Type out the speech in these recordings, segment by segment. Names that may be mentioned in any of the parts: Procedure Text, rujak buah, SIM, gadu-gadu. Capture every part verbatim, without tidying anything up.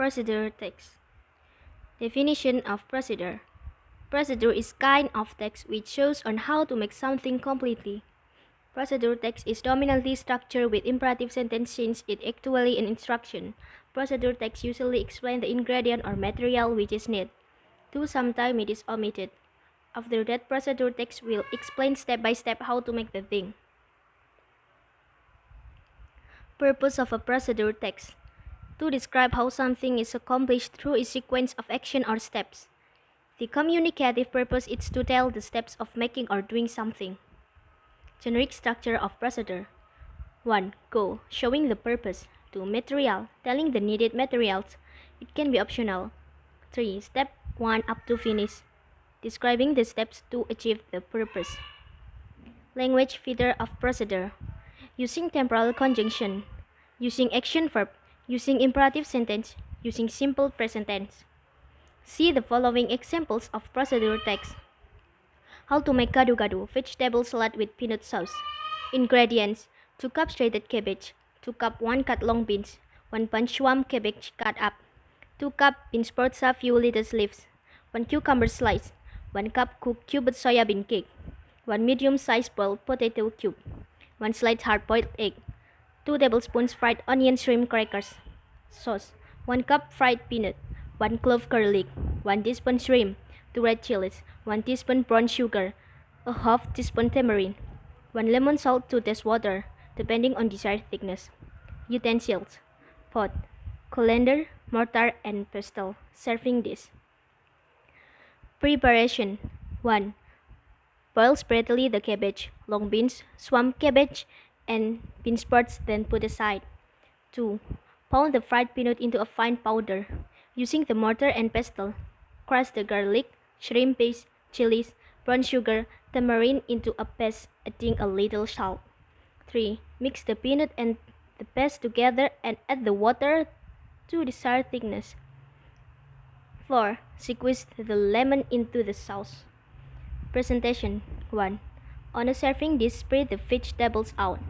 Procedure text. Definition of procedure. Procedure is kind of text which shows on how to make something completely. Procedure text is dominantly structured with imperative sentence since it actually an instruction. Procedure text usually explains the ingredient or material which is needed, though sometimes it is omitted. After that, procedure text will explain step by step how to make the thing. Purpose of a procedure text: to describe how something is accomplished through a sequence of action or steps. The communicative purpose is to tell the steps of making or doing something. Generic structure of procedure. one. Goal, showing the purpose. two. Material, telling the needed materials. It can be optional. three. Step one up to finish, describing the steps to achieve the purpose. Language feature of procedure. Using temporal conjunction, using action verb, using imperative sentence, using simple present tense. See the following examples of procedure text. How to make gadu-gadu, vegetable salad with peanut sauce. Ingredients: two cups shredded cabbage, two cups one cut long beans, one bunch swamp cabbage cut up, two cups beans purza few lettuce leaves, one cucumber slice, one cup cooked cubed soya bean cake, one medium-sized boiled potato cube, one slice hard-boiled egg, two tablespoons fried onion shrimp crackers. Sauce: one cup fried peanut, one clove garlic, one teaspoon shrimp, two red chilies, one teaspoon brown sugar, a half teaspoon tamarind, one lemon salt to taste water, depending on desired thickness. Utensils: pot, colander, mortar and pestle, serving dish. Preparation. one. Boil separately the cabbage, long beans, swamp cabbage and bean sprouts, then put aside. two. Pound the fried peanut into a fine powder. Using the mortar and pestle, crush the garlic, shrimp paste, chilies, brown sugar, tamarind into a paste, adding a little salt. three. Mix the peanut and the paste together and add the water to desired thickness. four. Squeeze the lemon into the sauce. Presentation. one. On a serving dish, spread the vegetables out.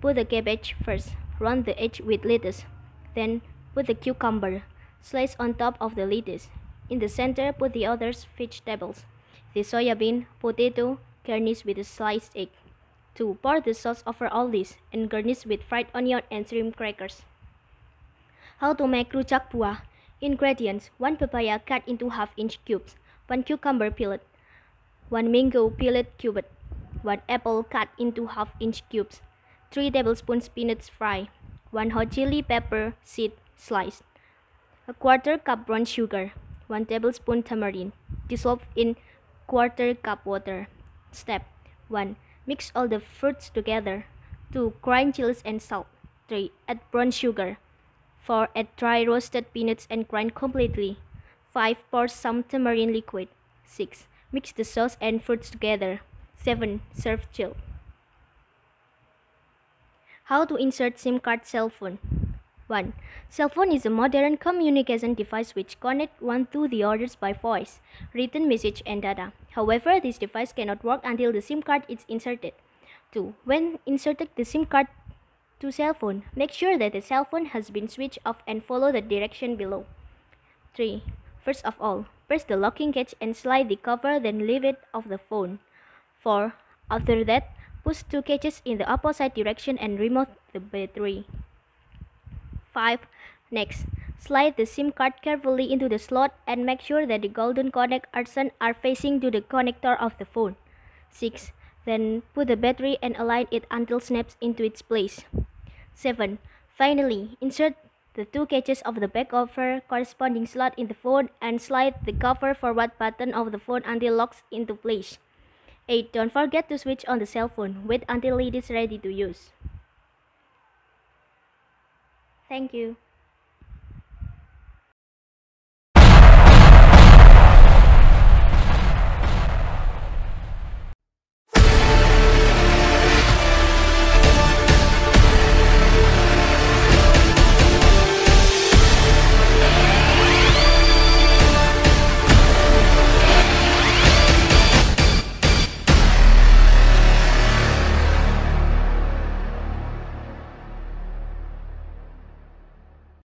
Put the cabbage first, round the edge with lettuce, then put the cucumber, slice on top of the lettuce. In the center, put the other vegetables, the soya bean, potato, garnish with a sliced egg. two. Pour the sauce over all this and garnish with fried onion and shrimp crackers. How to make rujak buah. Ingredients: one papaya cut into half-inch cubes, one cucumber peeled, one mango peeled cubed, one apple cut into half-inch cubes, three tablespoons peanuts fried, one hot chili pepper seed sliced, a quarter cup brown sugar, one tablespoon tamarind, dissolved in quarter cup water. Step one. Mix all the fruits together. two. Grind chilies and salt. three. Add brown sugar. four. Add dry roasted peanuts and grind completely. five. Pour some tamarind liquid. six. Mix the sauce and fruits together. seven. Serve chilled. How to insert SIM card cell phone. one. Cell phone is a modern communication device which connects one to the others by voice, written message and data. However, this device cannot work until the SIM card is inserted. two. When inserted the SIM card to cell phone, make sure that the cell phone has been switched off and follow the direction below. three. First of all, press the locking catch and slide the cover, then leave it off the phone. four. After that, push two catches in the opposite direction and remove the battery. five. Next, slide the SIM card carefully into the slot and make sure that the golden connect arms are facing to the connector of the phone. six. Then put the battery and align it until snaps into its place. seven. Finally, insert the two catches of the back cover corresponding slot in the phone and slide the cover forward button of the phone until locks into place. eight. Don't forget to switch on the cell phone. Wait until it is ready to use. Thank you.